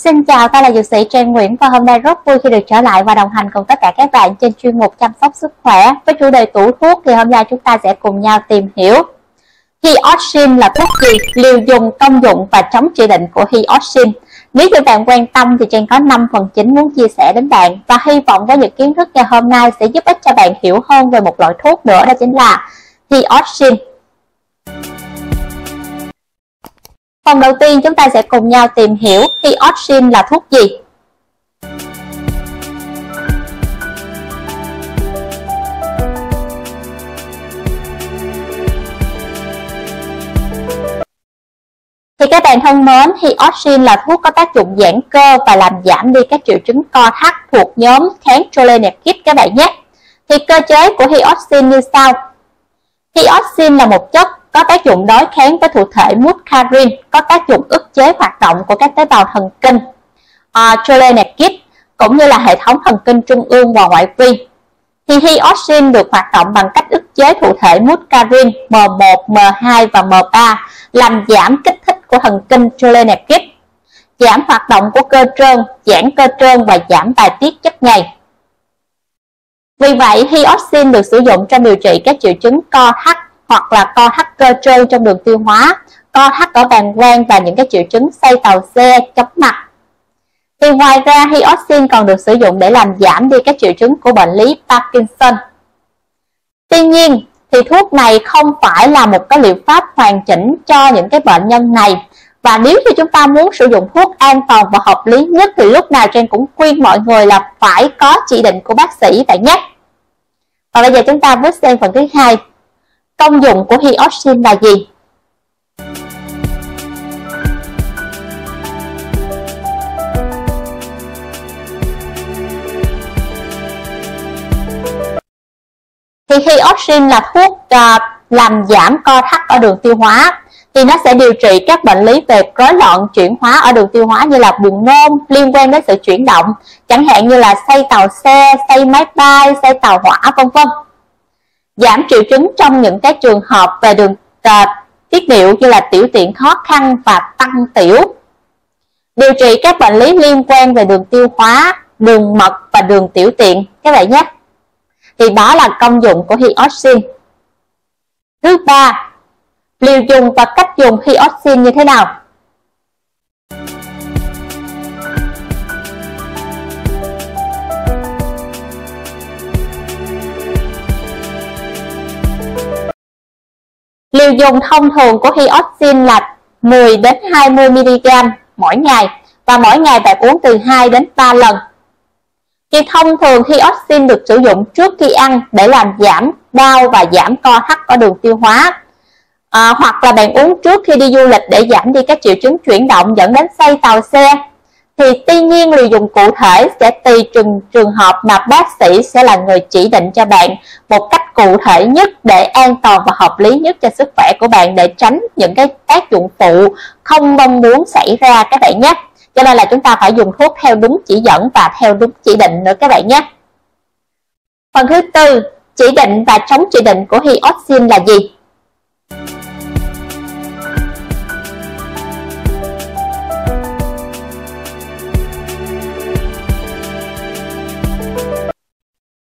Xin chào, tôi là dược sĩ Trang Nguyễn và hôm nay rất vui khi được trở lại và đồng hành cùng tất cả các bạn trên chuyên mục chăm sóc sức khỏe với chủ đề tủ thuốc. Thì hôm nay chúng ta sẽ cùng nhau tìm hiểu Hyoscine là thuốc gì, liều dùng, công dụng và chống chỉ định của Hyoscine. Nếu như bạn quan tâm thì Trang có 5 phần chính muốn chia sẻ đến bạn và hy vọng với những kiến thức ngày hôm nay sẽ giúp ích cho bạn hiểu hơn về một loại thuốc nữa, đó chính là Hyoscine. Phần đầu tiên chúng ta sẽ cùng nhau tìm hiểu Hyoscine là thuốc gì. Thì các bạn thân mến, Hyoscine là thuốc có tác dụng giãn cơ và làm giảm đi các triệu chứng co thắt thuộc nhóm kháng cholinergic các bạn nhé. Thì cơ chế của Hyoscine như sau. Hyoscine là một chất có tác dụng đối kháng với thụ thể muscarin, có tác dụng ức chế hoạt động của các tế bào thần kinh cholinergic cũng như là hệ thống thần kinh trung ương và ngoại vi. Thì Hyoscine được hoạt động bằng cách ức chế thụ thể muscarin M1, M2 và M3, làm giảm kích thích của thần kinh cholinergic, giảm hoạt động của cơ trơn, giãn cơ trơn và giảm bài tiết chất nhầy. Vì vậy, Hyoscine được sử dụng trong điều trị các triệu chứng co thắt hoặc là co thắt cơ trơn trong đường tiêu hóa, co thắt ở bàng quang và những cái triệu chứng xây tàu xe, chóng mặt. Thì ngoài ra, Hyoscine còn được sử dụng để làm giảm đi các triệu chứng của bệnh lý Parkinson. Tuy nhiên, thì thuốc này không phải là một cái liệu pháp hoàn chỉnh cho những cái bệnh nhân này. Và nếu như chúng ta muốn sử dụng thuốc an toàn và hợp lý nhất thì lúc nào Trang cũng khuyên mọi người là phải có chỉ định của bác sĩ bạn nhé. Và bây giờ chúng ta bước sang phần thứ hai. Công dụng của Hyoscine là gì? Thì Hyoscine là thuốc làm giảm co thắt ở đường tiêu hóa. Thì nó sẽ điều trị các bệnh lý về rối loạn chuyển hóa ở đường tiêu hóa như là buồn nôn liên quan đến sự chuyển động, chẳng hạn như là xây tàu xe, xây máy bay, xây tàu hỏa vân vân. Giảm triệu chứng trong những cái trường hợp về đường tiết niệu như là tiểu tiện khó khăn và tăng tiểu. Điều trị các bệnh lý liên quan về đường tiêu hóa, đường mật và đường tiểu tiện các bạn nhé. Thì đó là công dụng của Hyoscine. Thứ ba, liều dùng và cách dùng Hyoscine như thế nào? Liều dùng thông thường của Hyoscine là 10 đến 20 mg mỗi ngày và mỗi ngày bạn uống từ 2 đến 3 lần. Thì thông thường Hyoscine được sử dụng trước khi ăn để làm giảm đau và giảm co thắt ở đường tiêu hóa. Hoặc là bạn uống trước khi đi du lịch để giảm đi các triệu chứng chuyển động dẫn đến xây tàu xe. Thì tuy nhiên liều dùng cụ thể sẽ tùy trường hợp mà bác sĩ sẽ là người chỉ định cho bạn một cách cụ thể nhất để an toàn và hợp lý nhất cho sức khỏe của bạn, để tránh những cái tác dụng phụ không mong muốn xảy ra các bạn nhé. Cho nên là chúng ta phải dùng thuốc theo đúng chỉ dẫn và theo đúng chỉ định nữa các bạn nhé. Phần thứ tư, chỉ định và chống chỉ định của Hyoscine là gì?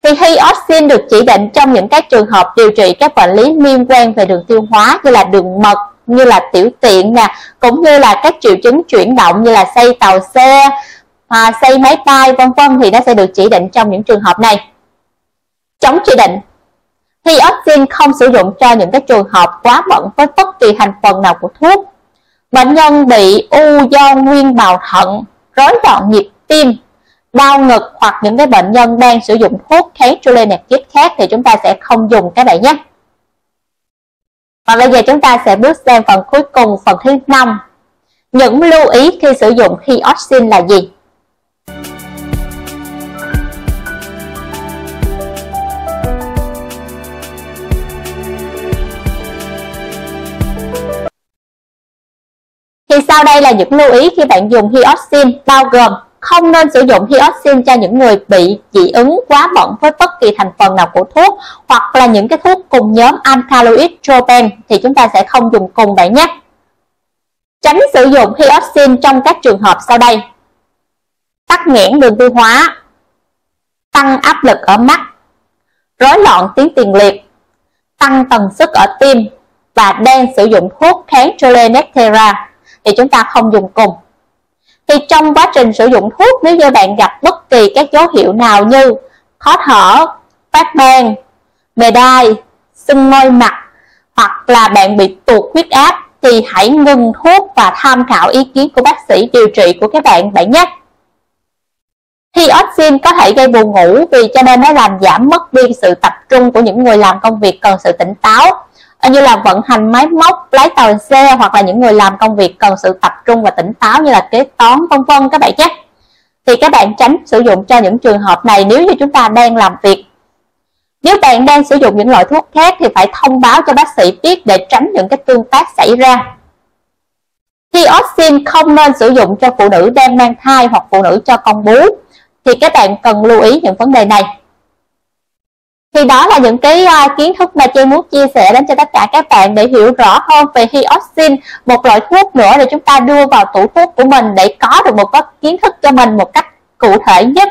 Thì Hyoscine được chỉ định trong những các trường hợp điều trị các bệnh lý liên quan về đường tiêu hóa như là đường mật, như là tiểu tiện nè, cũng như là các triệu chứng chuyển động như là xây tàu xe, xây máy bay vân vân, thì nó sẽ được chỉ định trong những trường hợp này. Chống chỉ định. Hyoscine không sử dụng cho những cái trường hợp quá bận với bất kỳ thành phần nào của thuốc. Bệnh nhân bị u do nguyên bào thận, rối loạn nhịp tim, đau ngực hoặc những cái bệnh nhân đang sử dụng thuốc kháng cholinergic khác thì chúng ta sẽ không dùng các bạn nhé. Và bây giờ chúng ta sẽ bước sang phần cuối cùng, phần thứ 5. Những lưu ý khi sử dụng Hyoscine là gì? Thì sau đây là những lưu ý khi bạn dùng Hyoscine bao gồm: Không nên sử dụng Hyoscine cho những người bị dị ứng quá bận với bất kỳ thành phần nào của thuốc, hoặc là những cái thuốc cùng nhóm alkaloid tropen thì chúng ta sẽ không dùng cùng bạn nhé. Tránh sử dụng Hyoscine trong các trường hợp sau đây: tắc nghẽn đường tiêu hóa, tăng áp lực ở mắt, rối loạn tiếng tiền liệt, tăng tần suất ở tim và đang sử dụng thuốc kháng cholinesterase thì chúng ta không dùng cùng. Thì trong quá trình sử dụng thuốc, nếu như bạn gặp bất kỳ các dấu hiệu nào như khó thở, phát ban, mề đay, sưng môi mặt hoặc là bạn bị tụt huyết áp thì hãy ngừng thuốc và tham khảo ý kiến của bác sĩ điều trị của các bạn bạn nhé. Hyoscine có thể gây buồn ngủ, vì cho nên nó làm giảm mất đi sự tập trung của những người làm công việc cần sự tỉnh táo, như là vận hành máy móc, lái tàu xe hoặc là những người làm công việc cần sự tập trung và tỉnh táo như là kế toán vân vân các bạn nhé. Thì các bạn tránh sử dụng cho những trường hợp này nếu như chúng ta đang làm việc. Nếu bạn đang sử dụng những loại thuốc khác thì phải thông báo cho bác sĩ biết để tránh những cái tương tác xảy ra. Hyoscine không nên sử dụng cho phụ nữ đang mang thai hoặc phụ nữ cho con bú. Thì các bạn cần lưu ý những vấn đề này. Thì đó là những cái kiến thức mà Trang muốn chia sẻ đến cho tất cả các bạn để hiểu rõ hơn về Hyoscine, một loại thuốc nữa để chúng ta đưa vào tủ thuốc của mình để có được một cái kiến thức cho mình một cách cụ thể nhất.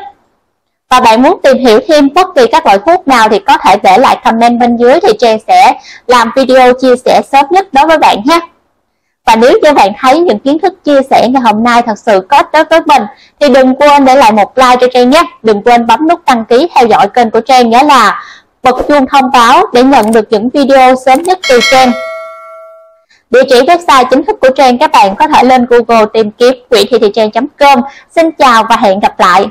Và bạn muốn tìm hiểu thêm bất kỳ các loại thuốc nào thì có thể để lại comment bên dưới, thì Trang sẽ làm video chia sẻ sớm nhất đối với bạn nhé. Và nếu như bạn thấy những kiến thức chia sẻ ngày hôm nay thật sự có ích đối với mình thì đừng quên để lại một like cho Trang nhé. Đừng quên bấm nút đăng ký theo dõi kênh của Trang, nghĩa là bật chuông thông báo để nhận được những video sớm nhất từ Trang. Địa chỉ website chính thức của Trang các bạn có thể lên Google tìm kiếm nguyễn thị thùy trang.com. Xin chào và hẹn gặp lại.